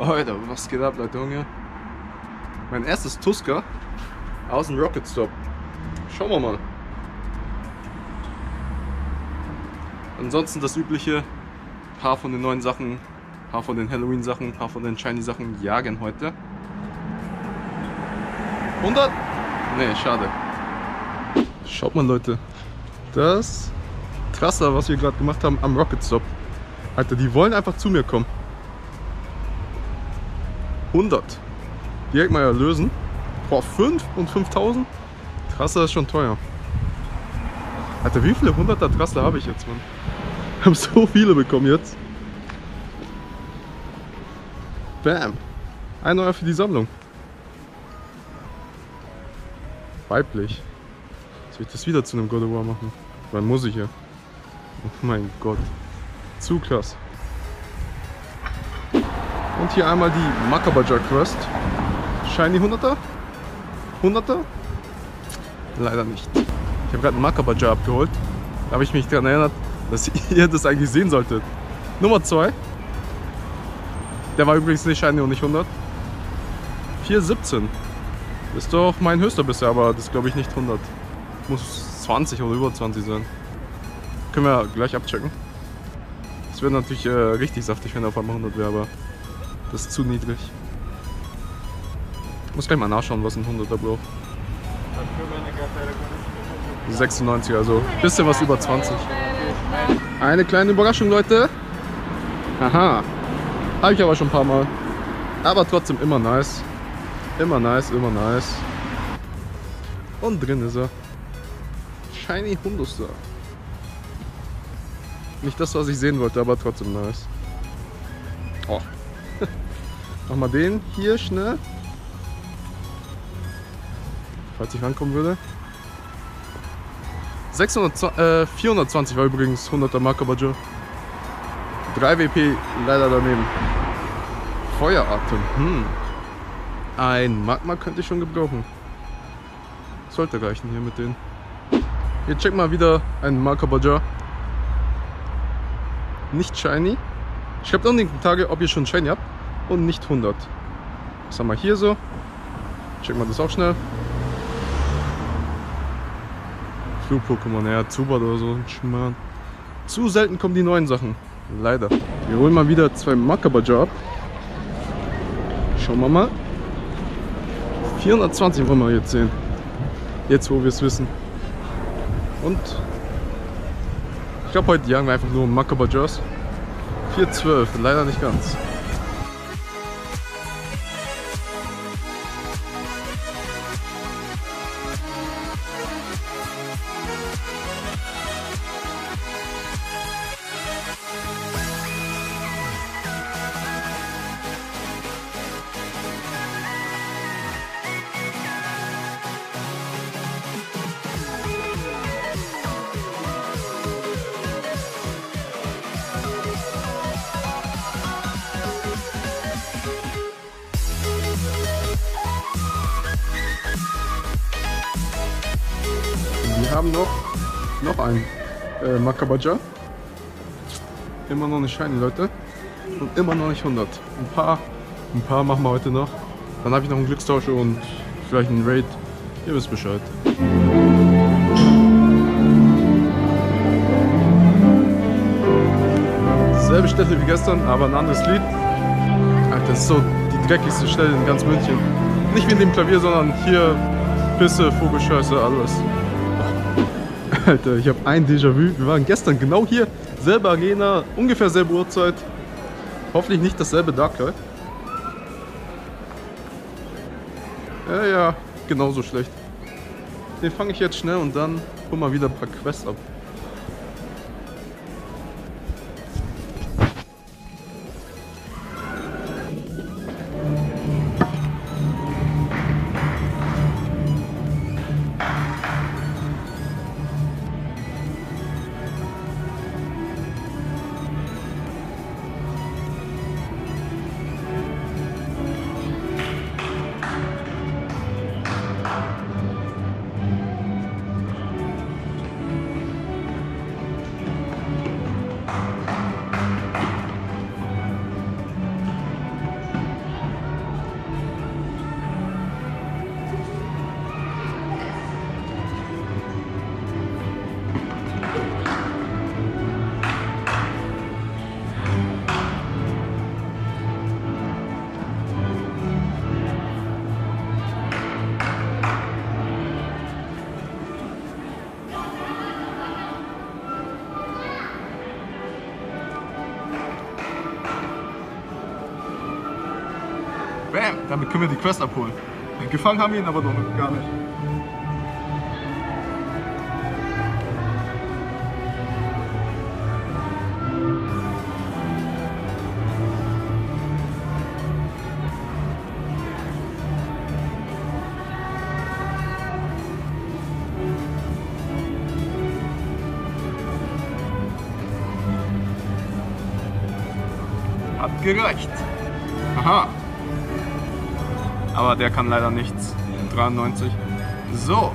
Alter, was geht ab, Leute, Junge? Mein erstes Tusker aus dem Rocket Stop. Schauen wir mal. Ansonsten das übliche, paar von den neuen Sachen, paar von den Halloween Sachen, paar von den Shiny Sachen jagen heute. 100? Ne, schade. Schaut mal, Leute, das Trasse, was wir gerade gemacht haben am Rocket Stop. Alter, die wollen einfach zu mir kommen. 100. Direkt mal erlösen. Boah, 5 und 5000? Trasse ist schon teuer. Alter, wie viele 100er Trasse habe ich jetzt, Mann? Wir haben so viele bekommen jetzt. Bam. 1 € für die Sammlung. Weiblich. Soll ich das wieder zu einem God of War machen? Wann muss ich ja? Oh mein Gott. Zu krass. Und hier einmal die Makabaja Quest. Shiny 100er? 100er? Leider nicht. Ich habe gerade einen Makabaja abgeholt. Da habe ich mich daran erinnert, dass ihr das eigentlich sehen solltet. Nummer 2. Der war übrigens nicht Shiny und nicht 100. 4,17. Ist doch mein höchster bisher, aber das glaube ich nicht 100. Muss 20 oder über 20 sein. Können wir gleich abchecken. Das wäre natürlich richtig saftig, wenn er auf einmal 100 wäre, aber das ist zu niedrig. Ich muss gleich mal nachschauen, was ein 100er braucht. 96, also ein bisschen was über 20. Eine kleine Überraschung, Leute. Aha. Habe ich aber schon ein paar Mal. Aber trotzdem immer nice. Immer nice, immer nice. Und drin ist er. Shiny Hunduster. Nicht das, was ich sehen wollte, aber trotzdem nice. Oh. Nochmal den hier schnell. Falls ich rankommen würde. 420 war übrigens 100er Makabaja. 3 WP leider daneben. Feueratem. Ein Magma könnte ich schon gebrauchen. Sollte reichen hier mit denen. Jetzt check mal wieder einen Makabaja. Nicht Shiny. Schreibt unten in die Kommentare, ob ihr schon Shiny habt und nicht 100. Was haben wir hier so? Checken wir das auch schnell. Flug-Pokémon, ja, Zubat oder so. Schmarrn. Zu selten kommen die neuen Sachen. Leider. Wir holen mal wieder 2 Makabaja ab. Schauen wir mal. 420 wollen wir jetzt sehen. Jetzt, wo wir es wissen. Und ich glaube, heute jagen wir einfach nur Makabajas. 4,12, leider nicht ganz. Wir haben noch einen Makabaja. Immer noch nicht Shiny, Leute. Und immer noch nicht 100. Ein paar machen wir heute noch. Dann habe ich noch einen Glückstausch und vielleicht einen Raid. Ihr wisst Bescheid. Selbe Stelle wie gestern, aber ein anderes Lied. Alter, das ist so die dreckigste Stelle in ganz München. Nicht wie in dem Klavier, sondern hier Pisse, Vogelscheiße, alles. Alter, ich habe ein Déjà-vu. Wir waren gestern genau hier, selbe Arena, ungefähr selbe Uhrzeit. Hoffentlich nicht dasselbe Darkrai. Ja, genauso schlecht. Den fange ich jetzt schnell und dann hol mal wieder ein paar Quests ab. Bam! Damit können wir die Quest abholen. Gefangen haben wir ihn aber noch gar nicht. Hat gereicht. Aha. Aber der kann leider nichts. 93. So.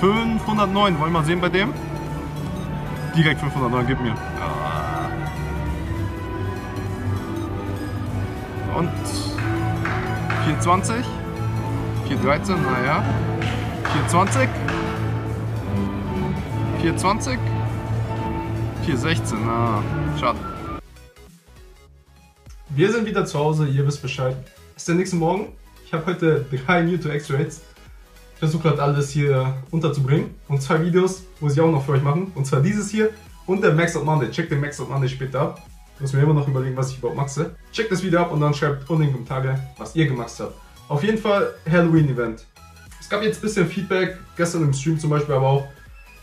509. Wollen wir mal sehen bei dem? Direkt 509. Gib mir. Und 420. 413. Naja. 420. 420. 416. Na, schade. Wir sind wieder zu Hause, ihr wisst Bescheid. Es ist der nächste Morgen. Ich habe heute 3 New-to-X-Rates. Ich versuche gerade alles hier unterzubringen. Und 2 Videos muss ich auch noch für euch machen. Und zwar dieses hier und der Max Out Monday. Checkt den Max Out Monday später ab. Ich muss mir immer noch überlegen, was ich überhaupt maxe. Checkt das Video ab und dann schreibt unten in die Kommentare, was ihr gemaxt habt. Auf jeden Fall Halloween Event. Es gab jetzt ein bisschen Feedback, gestern im Stream zum Beispiel, aber auch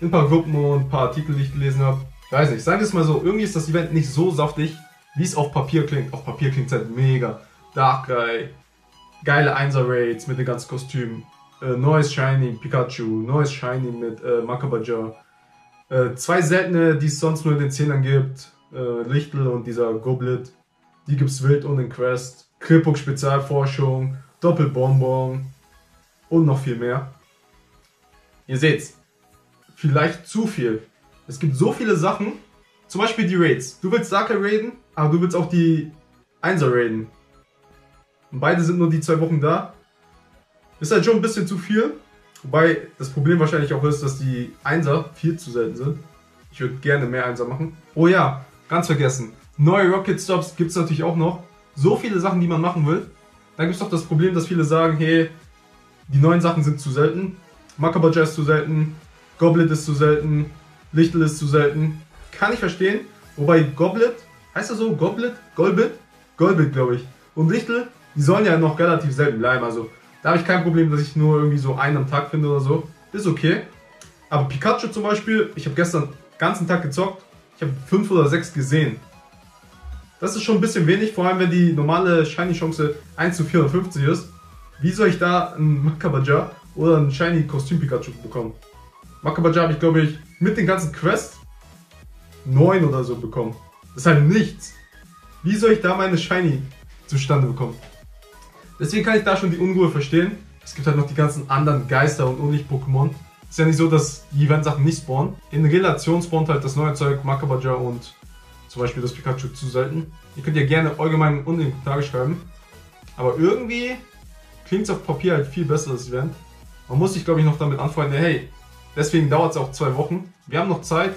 in ein paar Gruppen und ein paar Artikel, die ich gelesen habe. Ich weiß nicht, sagen wir es mal so, irgendwie ist das Event nicht so saftig, wie es auf Papier klingt. Auf Papier klingt es halt mega. Darkrai, geile 1er Raids mit den ganzen Kostümen, neues Shiny Pikachu, neues Shiny mit Makabaja, 2 seltene, die es sonst nur in den 10ern gibt, Lichtel und dieser Goblet, die gibt es wild und in Quest, Kripuk Spezialforschung, Doppelbonbon und noch viel mehr. Ihr seht's, vielleicht zu viel. Es gibt so viele Sachen, zum Beispiel die Raids. Du willst Darkrai raiden, aber du willst auch die 1er raiden. Und beide sind nur die 2 Wochen da. Ist halt schon ein bisschen zu viel. Wobei das Problem wahrscheinlich auch ist, dass die 1er viel zu selten sind. Ich würde gerne mehr 1er machen. Oh ja, ganz vergessen. Neue Rocket Stops gibt es natürlich auch noch. So viele Sachen, die man machen will. Dann gibt es doch das Problem, dass viele sagen, hey, die neuen Sachen sind zu selten. Makabaja ist zu selten. Goblet ist zu selten. Lichtel ist zu selten. Kann ich verstehen. Wobei Goblet, heißt das so? Goblet? Goldbit? Goldbit, glaube ich. Und Lichtel, die sollen ja noch relativ selten bleiben, also da habe ich kein Problem, dass ich nur irgendwie so einen am Tag finde oder so. Ist okay. Aber Pikachu zum Beispiel, ich habe gestern den ganzen Tag gezockt, ich habe 5 oder 6 gesehen. Das ist schon ein bisschen wenig, vor allem wenn die normale Shiny-Chance 1 zu 450 ist. Wie soll ich da einen Makabaja oder einen Shiny-Kostüm-Pikachu bekommen? Makabaja habe ich, glaube ich, mit den ganzen Quests 9 oder so bekommen. Das ist halt nichts. Wie soll ich da meine Shiny zustande bekommen? Deswegen kann ich da schon die Unruhe verstehen. Es gibt halt noch die ganzen anderen Geister und Unlicht-Pokémon. Ist ja nicht so, dass die Event-Sachen nicht spawnen. In Relation spawnt halt das neue Zeug, Makabaja und zum Beispiel das Pikachu zu selten. Ihr könnt ja gerne allgemein unten in die Kommentare schreiben. Aber irgendwie klingt es auf Papier halt viel besser, das Event. Man muss sich, glaube ich, noch damit anfreunden, hey, deswegen dauert es auch 2 Wochen. Wir haben noch Zeit.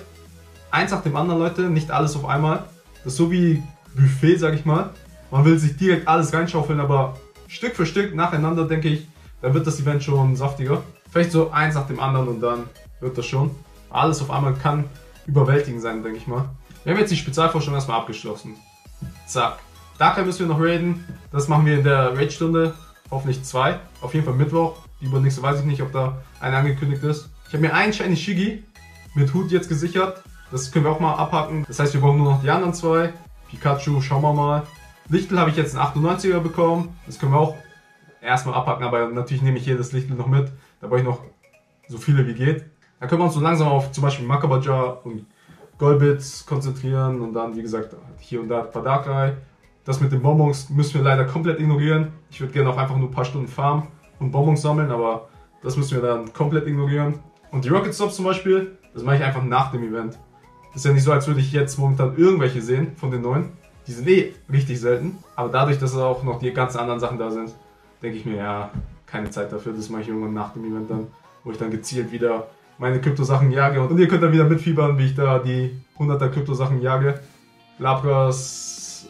Eins nach dem anderen, Leute, nicht alles auf einmal. Das ist so wie Buffet, sag ich mal. Man will sich direkt alles reinschaufeln, aber Stück für Stück nacheinander, denke ich, dann wird das Event schon saftiger. Vielleicht so eins nach dem anderen und dann wird das schon. Alles auf einmal kann überwältigend sein, denke ich mal. Wir haben jetzt die Spezialforschung erstmal abgeschlossen. Zack. Darkrai müssen wir noch raiden. Das machen wir in der Raid-Stunde. Hoffentlich 2. Auf jeden Fall Mittwoch. Die übernächste weiß ich nicht, ob da eine angekündigt ist. Ich habe mir einen Shiny Shiggy mit Hut jetzt gesichert. Das können wir auch mal abhaken. Das heißt, wir brauchen nur noch die anderen 2. Pikachu, schauen wir mal. Lichtel habe ich jetzt einen 98er bekommen, das können wir auch erstmal abhaken, aber natürlich nehme ich jedes Lichtel noch mit, da brauche ich noch so viele wie geht. Dann können wir uns so langsam auf zum Beispiel Makabaja und Goldbits konzentrieren und dann, wie gesagt, hier und da ein paar Darkrai. Das mit den Bonbons müssen wir leider komplett ignorieren. Ich würde gerne auch einfach nur ein paar Stunden farmen und Bonbons sammeln, aber das müssen wir dann komplett ignorieren. Und die Rocket Stops zum Beispiel, das mache ich einfach nach dem Event. Ist ja nicht so, als würde ich jetzt momentan irgendwelche sehen von den neuen. Die sind eh richtig selten, aber dadurch, dass auch noch die ganzen anderen Sachen da sind, denke ich mir, ja, keine Zeit dafür, das mache ich irgendwann nach dem Event dann, wo ich dann gezielt wieder meine Kryptosachen jage. Und ihr könnt dann wieder mitfiebern, wie ich da die 100er Kryptosachen jage. Lapras,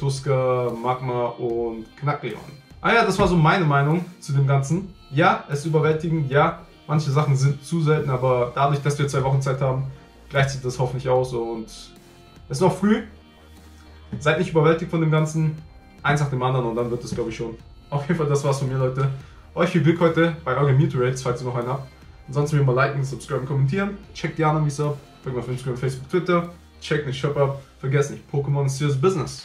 Tusker, Magma und Knackleon. Ah ja, das war so meine Meinung zu dem Ganzen. Ja, es ist überwältigend, ja, manche Sachen sind zu selten, aber dadurch, dass wir 2 Wochen Zeit haben, gleicht sich das hoffentlich aus und es ist noch früh. Seid nicht überwältigt von dem Ganzen. eins nach dem anderen und dann wird das, glaube ich, schon. Auf jeden Fall, das war's von mir, Leute. Euch viel Glück heute bei euren Mute-Rates, falls ihr noch einen habt. Ansonsten wie immer liken, subscriben, kommentieren. Checkt die anderen Videos ab. Folgt mir auf Instagram, Facebook, Twitter. Checkt den Shop ab. Vergesst nicht, Pokémon ist serious business.